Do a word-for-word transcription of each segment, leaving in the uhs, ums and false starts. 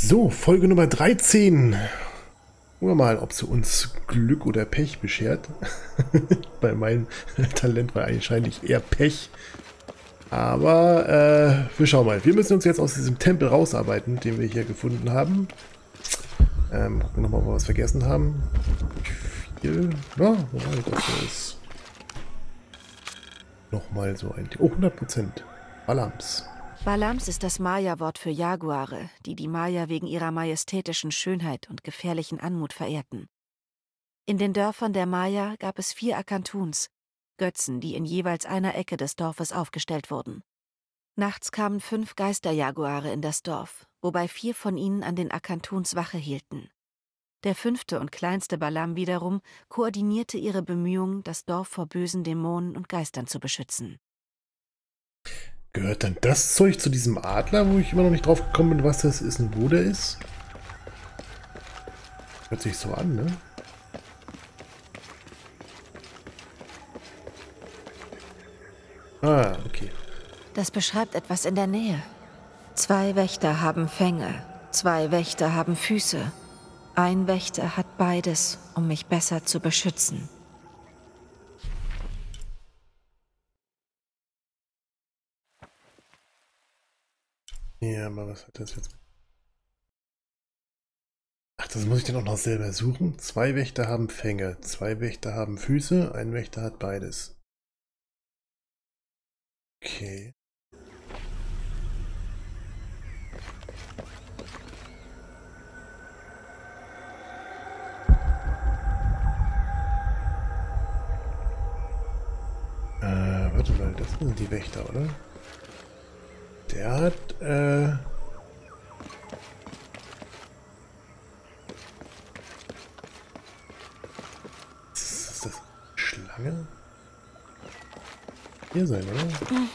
So, Folge Nummer dreizehn. Gucken wir mal, ob sie uns Glück oder Pech beschert. Bei meinem Talent war wahrscheinlich eher Pech. Aber äh, wir schauen mal. Wir müssen uns jetzt aus diesem Tempel rausarbeiten, den wir hier gefunden haben. Ähm, gucken nochmal, ob wir was vergessen haben. Hier. Ja, das ist nochmal so ein... Oh, hundert Prozent. Balams. Balams ist das Maya-Wort für Jaguare, die die Maya wegen ihrer majestätischen Schönheit und gefährlichen Anmut verehrten. In den Dörfern der Maya gab es vier Akantuns, Götzen, die in jeweils einer Ecke des Dorfes aufgestellt wurden. Nachts kamen fünf Geisterjaguare in das Dorf, wobei vier von ihnen an den Akantuns Wache hielten. Der fünfte und kleinste Balam wiederum koordinierte ihre Bemühungen, das Dorf vor bösen Dämonen und Geistern zu beschützen. Gehört dann das Zeug zu diesem Adler, wo ich immer noch nicht drauf gekommen bin, was das ist und wo der ist? Hört sich so an, ne? Ah, okay. Das beschreibt etwas in der Nähe. Zwei Wächter haben Fänge, zwei Wächter haben Füße. Ein Wächter hat beides, um mich besser zu beschützen. Ja, aber was hat das jetzt? Ach, das muss ich dann auch noch selber suchen. Zwei Wächter haben Fänge, zwei Wächter haben Füße, ein Wächter hat beides. Okay. Äh, warte mal, das sind die Wächter, oder? Der hat, äh... Ist das Schlange? Hier sein, oder? Hm.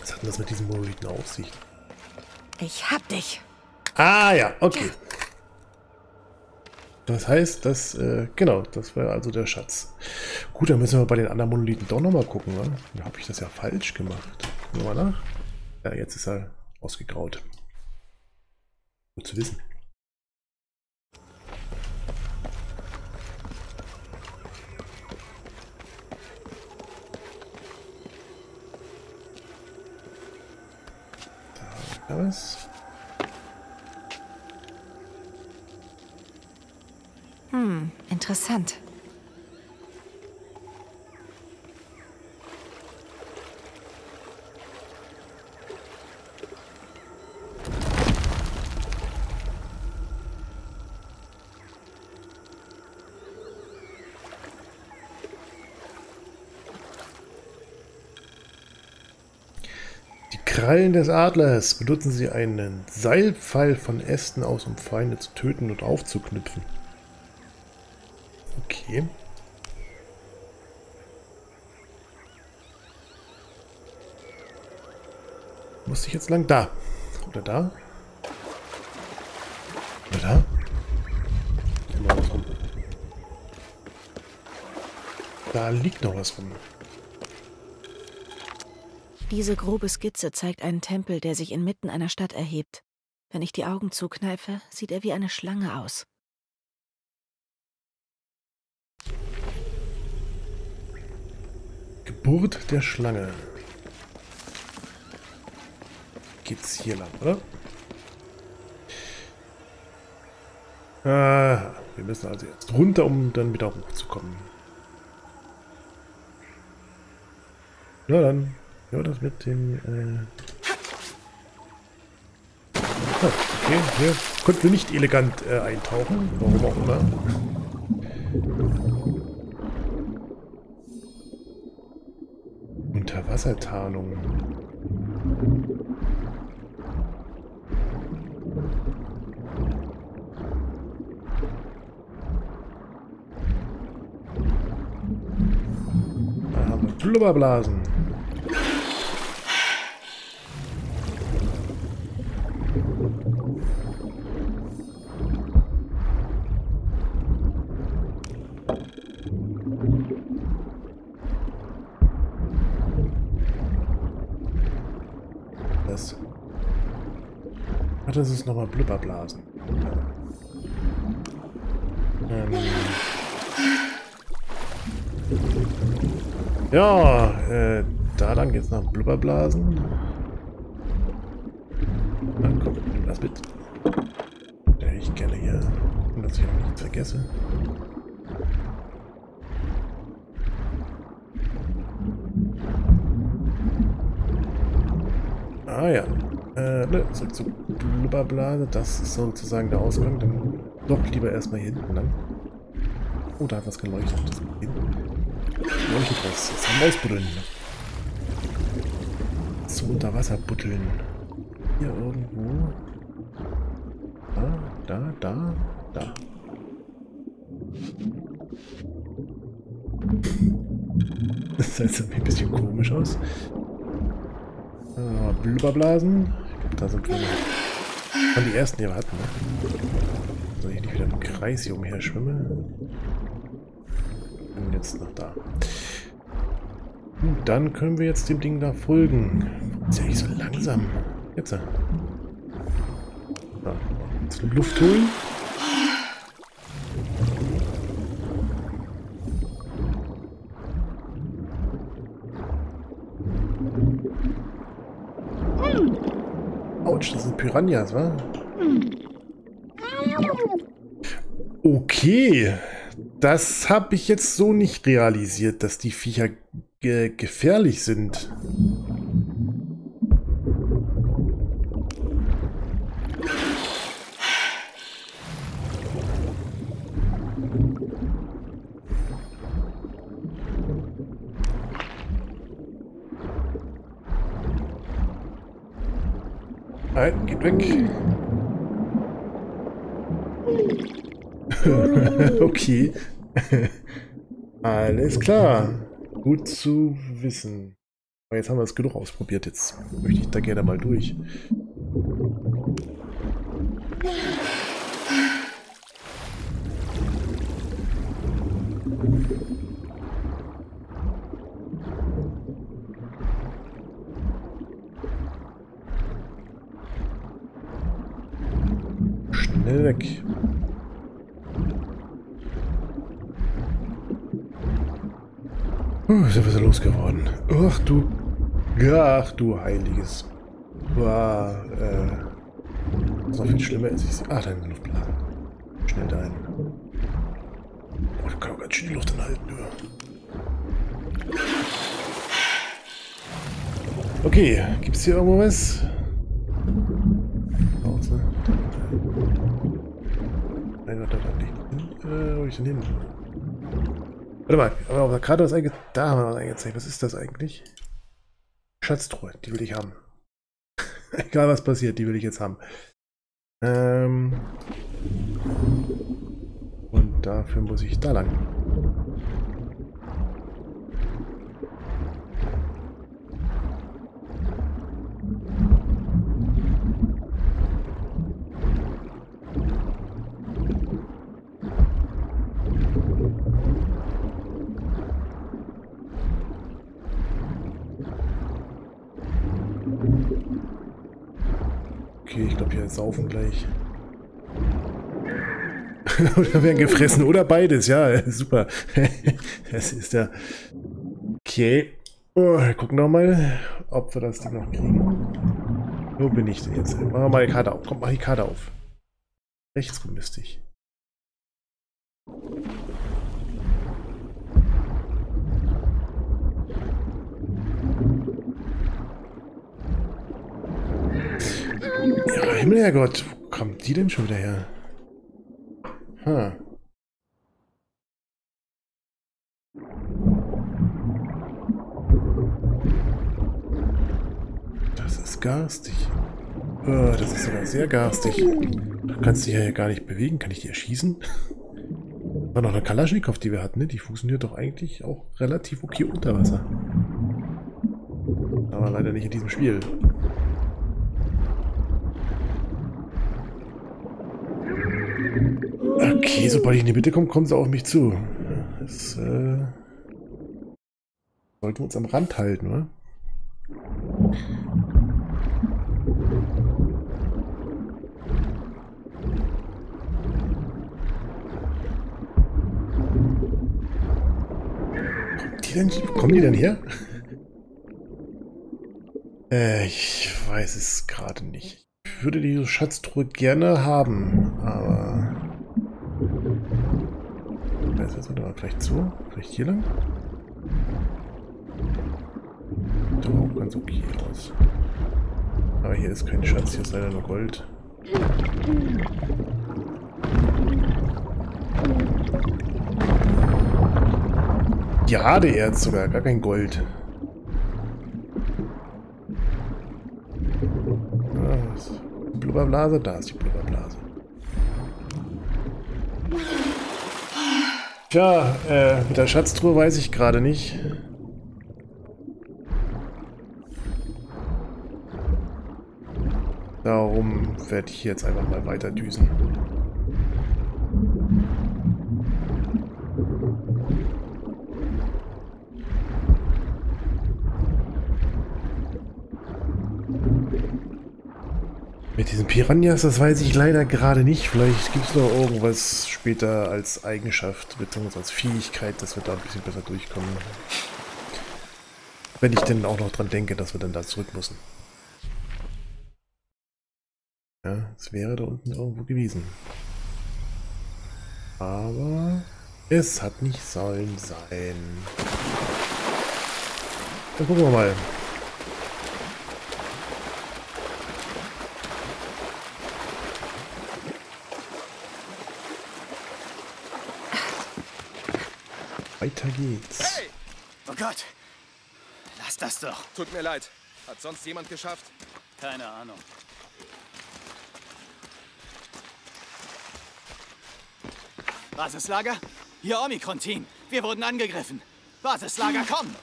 Was hat denn das mit diesem Monolithen auf sich? Ich hab dich! Ah ja, okay. Ja. Das heißt, das, äh, genau, das war also der Schatz. Gut, dann müssen wir bei den anderen Monolithen doch nochmal gucken, ne? Dann habe ich das ja falsch gemacht. Nochmal nach. Ja, jetzt ist er ausgegraut. Gut zu wissen. Da war was. Hm, interessant. Krallen des Adlers benutzen sie einen Seilpfeil von Ästen aus, um Feinde zu töten und aufzuknüpfen. Okay. Muss ich jetzt lang da? Oder da? Oder da? Da, was rum. Da liegt noch was rum. Diese grobe Skizze zeigt einen Tempel, der sich inmitten einer Stadt erhebt. Wenn ich die Augen zukneife, sieht er wie eine Schlange aus. Geburt der Schlange. Geht's hier lang, oder? Ah, wir müssen also jetzt runter, um dann wieder hochzukommen. Na dann. Ja, das mit dem, äh... Ah, okay, hier konnten wir nicht elegant äh, eintauchen, warum auch immer. Unterwassertarnung. Da haben wir Blubberblasen. Ach, das ist nochmal Blubberblasen. Ähm. Ja, äh, da lang geht's nach Blubberblasen. Dann komm, nimm das mit. Der ich gerne hier, und dass ich auch nichts vergesse. Ah ja, äh, ne, zurück zur Blubberblase, das ist sozusagen der Ausgang, dann doch lieber erstmal hier hinten lang. Oh, da hat was geleuchtet. Das leuchtet was, das haben wir ausbuddeln. So Unterwasserbuddeln. Hier irgendwo. Da, da, da, da. Das sah jetzt ein bisschen komisch aus. So, Blubberblasen. Ich glaube, da sind wir von die ersten, die wir hatten. Ne? Soll ich nicht wieder im Kreis hier umher schwimme? Und jetzt noch da. Gut, dann können wir jetzt dem Ding da folgen. Ist ja nicht so langsam. Jetzt. Da. Da. Jetzt Luft holen. Das sind Piranhas, wa? Okay. Das habe ich jetzt so nicht realisiert, dass die Viecher ge- gefährlich sind. Nein, geht weg. Okay. Alles klar. Gut zu wissen. Aber jetzt haben wir es genug ausprobiert. Jetzt möchte ich da gerne mal durch. Weg. Uh, ist ja was losgeworden. Ach du. Ach du heiliges. Wow, äh. So viel schlimmer ist es. Ah, da ist eine Luftblase. Schnell da hin. Oh, da kann man ganz schön die Luft anhalten. Okay, gibt es hier irgendwo was? Nein, warte, warte, nicht. Äh, wo ich denn hin? Warte mal, aber auf der Karte was eingezeigt. Da haben wir was eingezeigt. Was ist das eigentlich? Schatztruhe, die will ich haben. Egal was passiert, die will ich jetzt haben. Ähm. Und dafür muss ich da lang. Ich glaube, hier saufen gleich. Oder werden gefressen. Oder beides. Ja, super. Das ist ja... Okay. Oh, gucken wir mal, ob wir das Ding noch kriegen. Wo bin ich denn jetzt? Machen wir mal die Karte auf. Kommt mal die Karte auf. Rechts rum müsste ich. Ja, Himmel, Herrgott, wo kommt die denn schon wieder her? Ha. Das ist garstig. Oh, das ist sogar sehr garstig. Du kannst dich ja gar nicht bewegen. Kann ich die erschießen? War noch eine Kalaschnikow, die wir hatten, ne? Die funktioniert doch eigentlich auch relativ okay unter Wasser. Aber leider nicht in diesem Spiel. Okay, sobald ich in die Mitte komme, kommen sie auf mich zu. Das, äh, sollten wir uns am Rand halten, oder? die denn, wo kommen die denn her? Äh, ich weiß es gerade nicht. Ich würde diese Schatztruhe gerne haben, aber... Das jetzt mal vielleicht so. Vielleicht hier lang. Sieht doch auch ganz okay aus. Aber hier ist kein Schatz, hier ist leider nur Gold. Geradeerz sogar, gar kein Gold. Ah, das ist die Blubberblase, da ist die Blubberblase. Tja, äh, mit der Schatztruhe weiß ich gerade nicht. Darum werde ich jetzt einfach mal weiter düsen. Mit diesen Piranhas, das weiß ich leider gerade nicht. Vielleicht gibt es noch irgendwas später als Eigenschaft bzw. als Fähigkeit, dass wir da ein bisschen besser durchkommen. Wenn ich denn auch noch dran denke, dass wir dann da zurück müssen. Ja, es wäre da unten irgendwo gewesen. Aber es hat nicht sollen sein. Dann gucken wir mal. Weiter geht's. Hey! Oh Gott! Lass das doch! Tut mir leid. Hat sonst jemand geschafft? Keine Ahnung. Basislager? Hier Omikron-Team. Wir wurden angegriffen. Basislager, komm!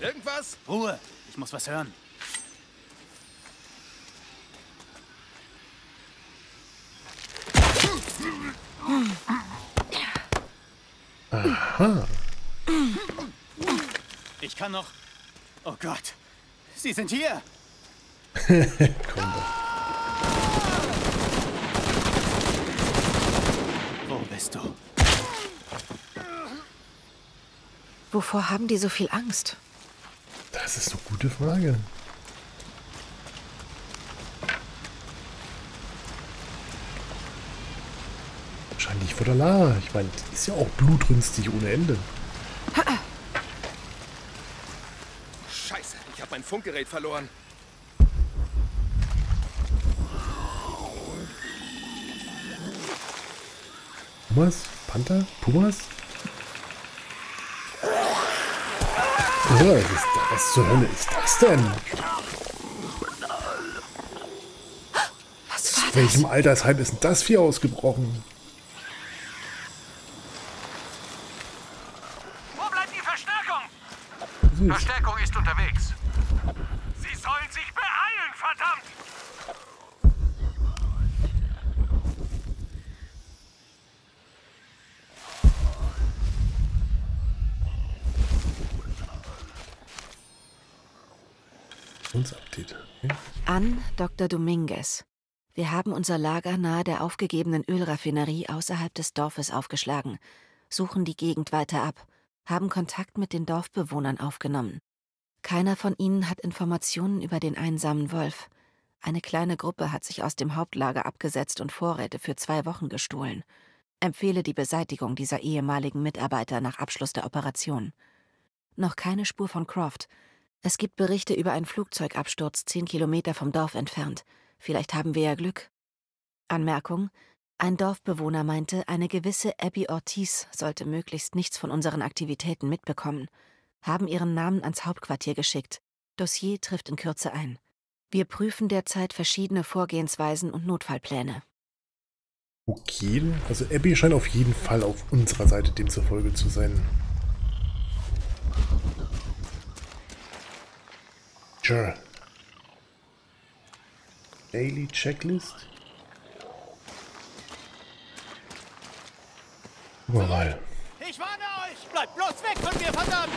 Irgendwas? Ruhe. Ich muss was hören. Aha. Ich kann noch... Oh Gott. Sie sind hier. Komm doch. Wo bist du? Wovor haben die so viel Angst? Das ist eine gute Frage. Wahrscheinlich vor der Lara. Ich meine, die ist ja auch blutrünstig ohne Ende. Scheiße, ich habe mein Funkgerät verloren. Pumas? Panther? Pumas? Oh, was, ist das? Was zur Hölle ist das denn? Was war das? Aus welchem Altersheim ist denn das Vieh ausgebrochen? Verstärkung ist unterwegs. Sie sollen sich beeilen, verdammt! Uns Update. Okay. An Doktor Dominguez. Wir haben unser Lager nahe der aufgegebenen Ölraffinerie außerhalb des Dorfes aufgeschlagen, suchen die Gegend weiter ab. Haben Kontakt mit den Dorfbewohnern aufgenommen. Keiner von ihnen hat Informationen über den einsamen Wolf. Eine kleine Gruppe hat sich aus dem Hauptlager abgesetzt und Vorräte für zwei Wochen gestohlen. Empfehle die Beseitigung dieser ehemaligen Mitarbeiter nach Abschluss der Operation. Noch keine Spur von Croft. Es gibt Berichte über einen Flugzeugabsturz zehn Kilometer vom Dorf entfernt. Vielleicht haben wir ja Glück. Anmerkung: Ein Dorfbewohner meinte, eine gewisse Abby Ortiz sollte möglichst nichts von unseren Aktivitäten mitbekommen. Haben ihren Namen ans Hauptquartier geschickt. Dossier trifft in Kürze ein. Wir prüfen derzeit verschiedene Vorgehensweisen und Notfallpläne. Okay, also Abby scheint auf jeden Fall auf unserer Seite demzufolge zu sein. Sure. Daily Checklist? Mal. Ich warne euch! Bleibt bloß weg von mir, verdammt!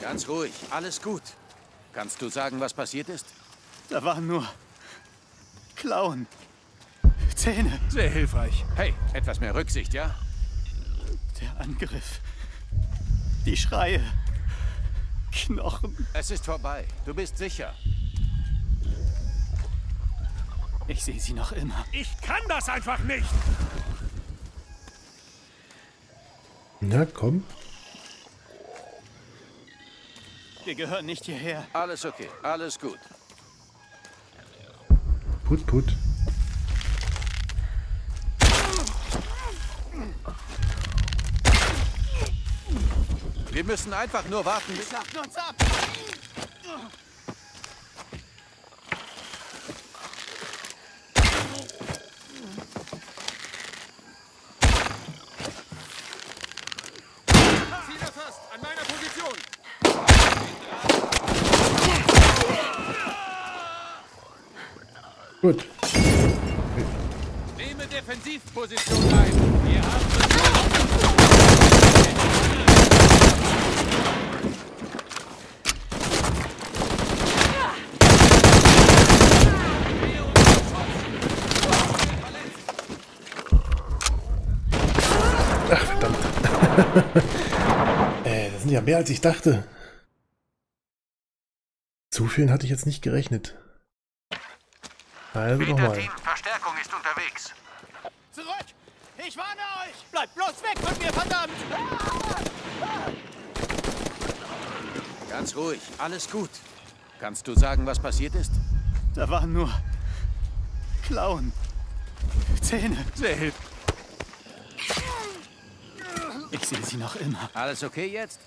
Ganz ruhig, alles gut. Kannst du sagen, was passiert ist? Da waren nur Klauen. Zähne. Sehr hilfreich. Hey, etwas mehr Rücksicht, ja? Angriff. Die Schreie. Knochen. Es ist vorbei. Du bist sicher. Ich sehe sie noch immer. Ich kann das einfach nicht. Na komm. Wir gehören nicht hierher. Alles okay. Alles gut. Put, put. Wir müssen einfach nur warten. Wir schlachten uns ab. Zieh da fest, an meiner Position. Gut. Okay. Nehme Defensivposition ein. Wir haben Ey, das sind ja mehr als ich dachte. Zu vielen hatte ich jetzt nicht gerechnet. Also nochmal. Verstärkung ist unterwegs. Zurück! Ich warne euch! Bleibt bloß weg von mir, verdammt! Ganz ruhig, alles gut. Kannst du sagen, was passiert ist? Da waren nur Klauen. Zähne. Sehr. Ich sehe sie noch immer. Alles okay jetzt?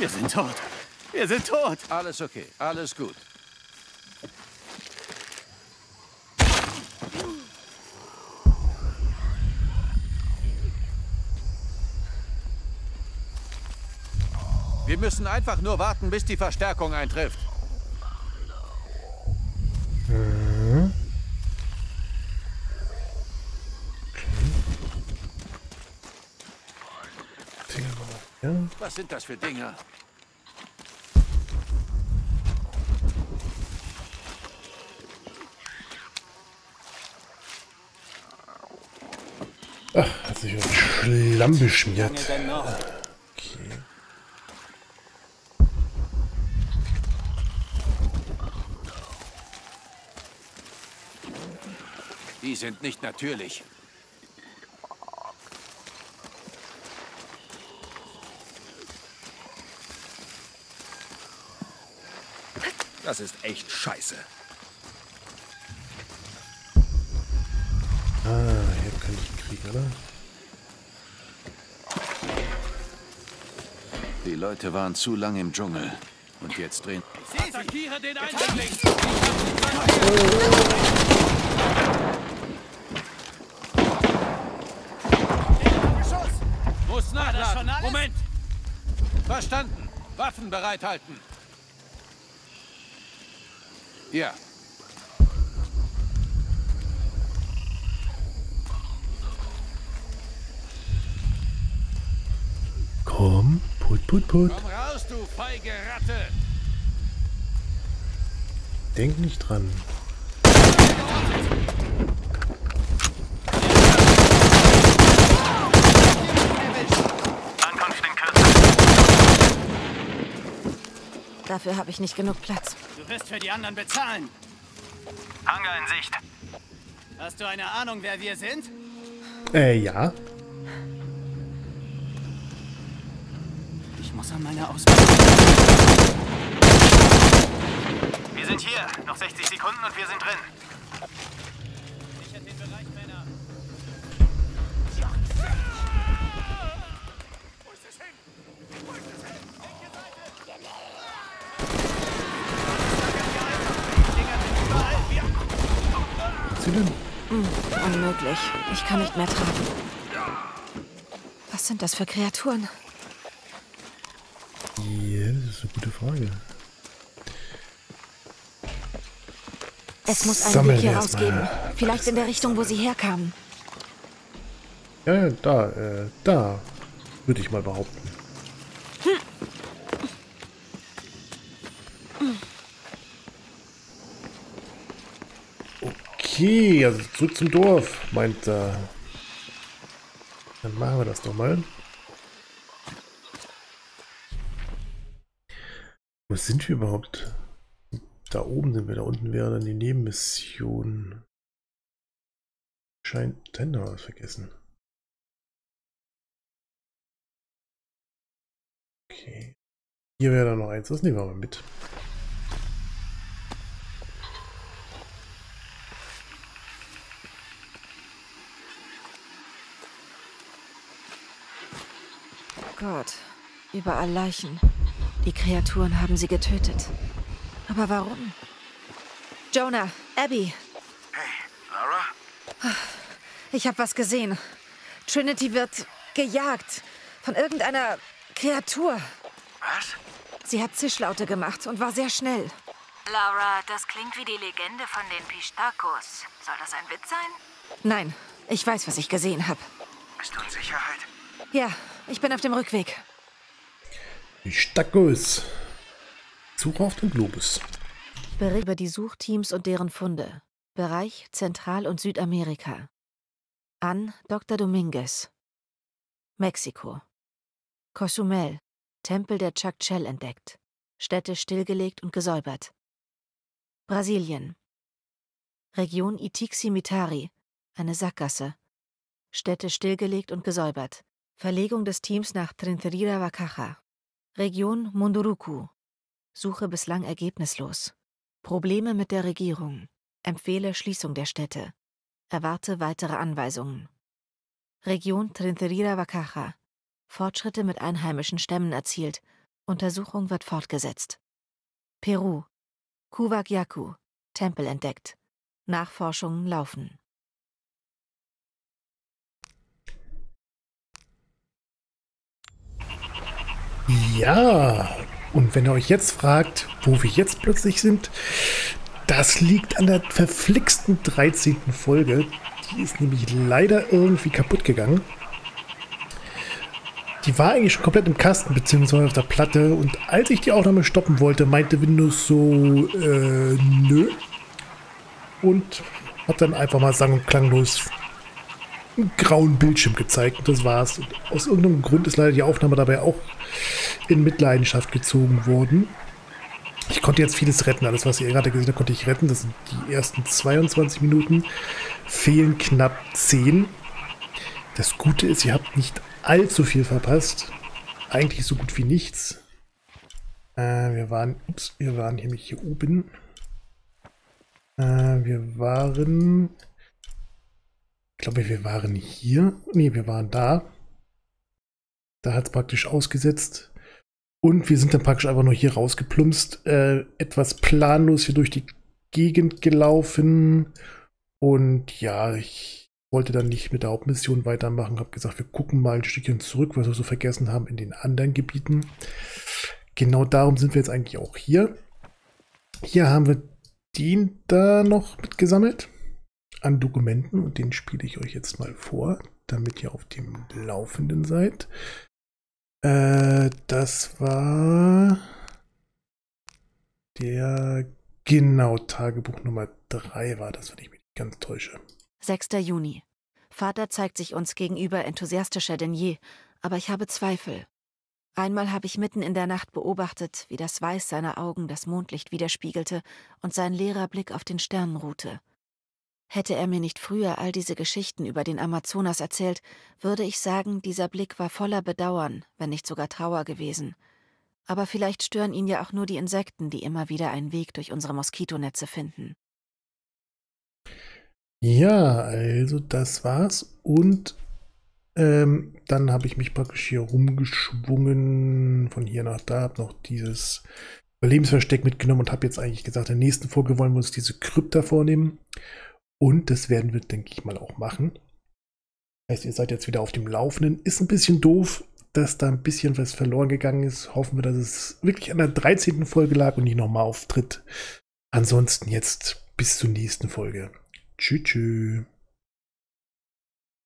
Wir sind tot. Wir sind tot. Alles okay. Alles gut. Wir müssen einfach nur warten, bis die Verstärkung eintrifft. Was sind das für Dinger? Ach, hat sich mit Schlamm beschmiert. Okay. Die sind nicht natürlich. Das ist echt scheiße. Ah, hier kann ich kriegen, oder? Die Leute waren zu lange im Dschungel. Und jetzt drehen. Ich attackiere den Einzelnen. Oh. Muss nachladen. Moment. Verstanden. Waffen bereithalten. Ja. Komm, put, put, put. Komm raus, du feige Ratte. Denk nicht dran. Ankunft in Kürze. Dafür habe ich nicht genug Platz. Du wirst für die anderen bezahlen. Hangar in Sicht. Hast du eine Ahnung, wer wir sind? Äh, ja. Ich muss an meine Ausbildung. Wir sind hier. Noch sechzig Sekunden und wir sind drin. Sichert den Bereich, Männer. Wo ist es hin? Wo ist es hin? Welche Seite? Hm, unmöglich. Ich kann nicht mehr tragen. Was sind das für Kreaturen? Ja, das ist eine gute Frage. Es muss einen Weg hier rausgeben. Vielleicht in der Richtung, wo sie herkamen. Ja, ja, da, äh, da. Würde ich mal behaupten. Hm. Okay, also zurück zum Dorf, meint er. Dann machen wir das doch mal. Wo sind wir überhaupt? Da oben sind wir, da unten wäre dann die Nebenmission. Scheint, dann noch was vergessen. Okay. Hier wäre dann noch eins, das nehmen wir mal mit. Gott, überall Leichen. Die Kreaturen haben sie getötet. Aber warum? Jonah, Abby. Hey, Lara? Ich habe was gesehen. Trinity wird gejagt von irgendeiner Kreatur. Was? Sie hat Zischlaute gemacht und war sehr schnell. Lara, das klingt wie die Legende von den Pistakos. Soll das ein Witz sein? Nein, ich weiß, was ich gesehen habe. Bist du in Sicherheit? Ja. Ich bin auf dem Rückweg. Pistakos. Suche auf den Globus. Bericht über die Suchteams und deren Funde. Bereich Zentral- und Südamerika. An Doktor Dominguez. Mexiko. Cosumel. Tempel der Chuck entdeckt. Städte stillgelegt und gesäubert. Brasilien. Region Itik Mitari. Eine Sackgasse. Städte stillgelegt und gesäubert. Verlegung des Teams nach Trincheira Bacajá. Region Munduruku. Suche bislang ergebnislos. Probleme mit der Regierung. Empfehle Schließung der Städte. Erwarte weitere Anweisungen. Region Trincheira Bacajá. Fortschritte mit einheimischen Stämmen erzielt. Untersuchung wird fortgesetzt. Peru. Kuvag-Yacu. Tempel entdeckt. Nachforschungen laufen. Ja, und wenn ihr euch jetzt fragt, wo wir jetzt plötzlich sind, das liegt an der verflixten dreizehnten Folge. Die ist nämlich leider irgendwie kaputt gegangen. Die war eigentlich schon komplett im Kasten, beziehungsweise auf der Platte. Und als ich die Aufnahme stoppen wollte, meinte Windows so, äh, nö. Und hat dann einfach mal sang- und klanglos einen grauen Bildschirm gezeigt und das war's. Und aus irgendeinem Grund ist leider die Aufnahme dabei auch in Mitleidenschaft gezogen worden. Ich konnte jetzt vieles retten. Alles, was ihr gerade gesehen habt, konnte ich retten. Das sind die ersten zweiundzwanzig Minuten. Fehlen knapp zehn. Das Gute ist, ihr habt nicht allzu viel verpasst. Eigentlich so gut wie nichts. Äh, wir waren... Ups, wir waren nämlich hier oben. Äh, wir waren... Ich glaube, wir waren hier. Ne, wir waren da. Da hat es praktisch ausgesetzt. Und wir sind dann praktisch einfach nur hier rausgeplumpst. Äh, etwas planlos hier durch die Gegend gelaufen. Und ja, ich wollte dann nicht mit der Hauptmission weitermachen. Habe gesagt, wir gucken mal ein Stückchen zurück, was wir so vergessen haben in den anderen Gebieten. Genau darum sind wir jetzt eigentlich auch hier. Hier haben wir den da noch mitgesammelt. An Dokumenten und den spiele ich euch jetzt mal vor, damit ihr auf dem Laufenden seid. Äh, das war der, genau, Tagebuch Nummer drei war das, wenn ich mich nicht ganz täusche. sechster Juni. Vater zeigt sich uns gegenüber enthusiastischer denn je, aber ich habe Zweifel. Einmal habe ich mitten in der Nacht beobachtet, wie das Weiß seiner Augen das Mondlicht widerspiegelte und sein leerer Blick auf den Sternen ruhte. Hätte er mir nicht früher all diese Geschichten über den Amazonas erzählt, würde ich sagen, dieser Blick war voller Bedauern, wenn nicht sogar Trauer gewesen. Aber vielleicht stören ihn ja auch nur die Insekten, die immer wieder einen Weg durch unsere Moskitonetze finden. Ja, also das war's. Und ähm, dann habe ich mich praktisch hier rumgeschwungen, von hier nach da, habe noch dieses Überlebensversteck mitgenommen und habe jetzt eigentlich gesagt, in der nächsten Folge wollen wir uns diese Krypta vornehmen. Und das werden wir, denke ich mal, auch machen. Das heißt, ihr seid jetzt wieder auf dem Laufenden. Ist ein bisschen doof, dass da ein bisschen was verloren gegangen ist. Hoffen wir, dass es wirklich an der dreizehnten Folge lag und nicht nochmal auftritt. Ansonsten jetzt bis zur nächsten Folge. Tschüss, tschüss.